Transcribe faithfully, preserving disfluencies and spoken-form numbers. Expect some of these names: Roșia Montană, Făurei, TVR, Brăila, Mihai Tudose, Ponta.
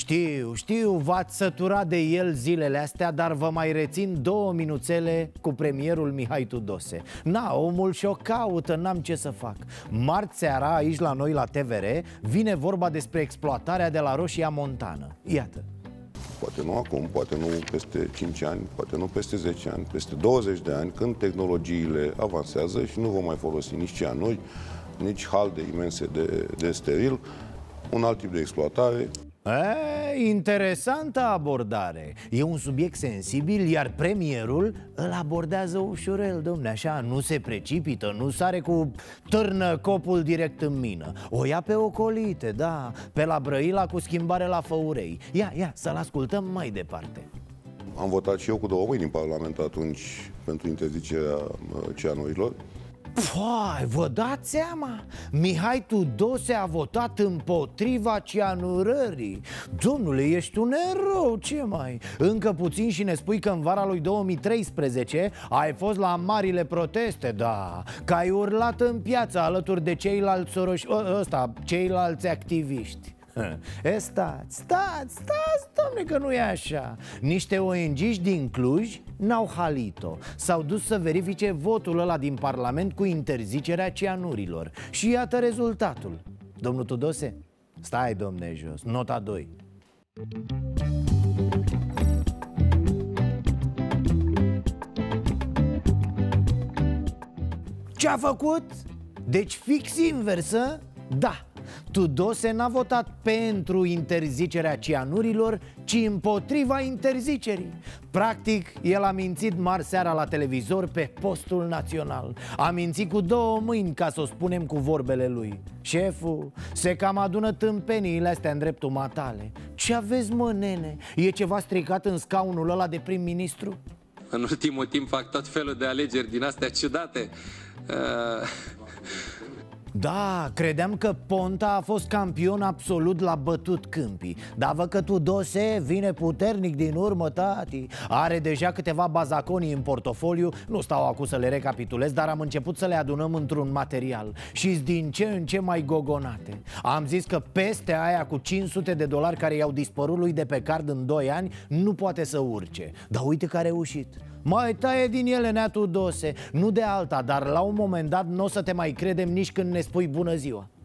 Știu, știu, v-ați săturat de el zilele astea, dar vă mai rețin două minuțele cu premierul Mihai Tudose. Na, omul și-o caută, n-am ce să fac. Marți seara, aici la noi la T V R, vine vorba despre exploatarea de la Roșia Montană. Iată. Poate nu acum, poate nu peste cinci ani, poate nu peste zece ani, peste douăzeci de ani, când tehnologiile avansează și nu vom mai folosi nici cianuri, nici halde imense de, de steril, un alt tip de exploatare. E, interesantă abordare. E un subiect sensibil, iar premierul îl abordează ușurel, domne, așa, nu se precipită, nu sare cu târnă copul direct în mină. O ia pe ocolite, da, pe la Brăila cu schimbare la Făurei. Ia, ia, să-l ascultăm mai departe. Am votat și eu cu două mâini în Parlament atunci pentru interzicerea cianurilor. Păi, vă dați seama? Mihai Tudose a votat împotriva cianurării. Domnule, ești un erou, ce mai? Încă puțin și ne spui că în vara lui două mii treisprezece ai fost la marile proteste, da, că ai urlat în piață alături de ceilalți soroși, ăsta, ceilalți activiști. E, stați, stați, stați, domne, că nu e așa. Niște O N G-și din Cluj n-au halit-o. S-au dus să verifice votul ăla din Parlament cu interzicerea cianurilor. Și iată rezultatul. Domnul Tudose, stai, domne, jos, nota doi. Ce-a făcut? Deci fix inversă, da. Tudose n-a votat pentru interzicerea cianurilor, ci împotriva interzicerii. Practic, el a mințit marți seara la televizor pe postul național. A mințit cu două mâini, ca să o spunem cu vorbele lui. Șeful, se cam adună tâmpeniile astea în dreptul matale. Ce aveți, mă, nene? E ceva stricat în scaunul ăla de prim-ministru? În ultimul timp fac tot felul de alegeri din astea ciudate. Uh... Da, credeam că Ponta a fost campion absolut la bătut câmpii. Dar văd că Tudose vine puternic din urmă, tati. Are deja câteva bazaconii în portofoliu. Nu stau acum să le recapitulez, dar am început să le adunăm într-un material. Și din ce în ce mai gogonate. Am zis că peste aia cu cinci sute de dolari care i-au dispărut lui de pe card în doi ani nu poate să urce. Dar uite că a reușit. Mai taie din ele, nea Tudose. Nu de alta, dar la un moment dat nu o să te mai credem nici când ne spui bună ziua.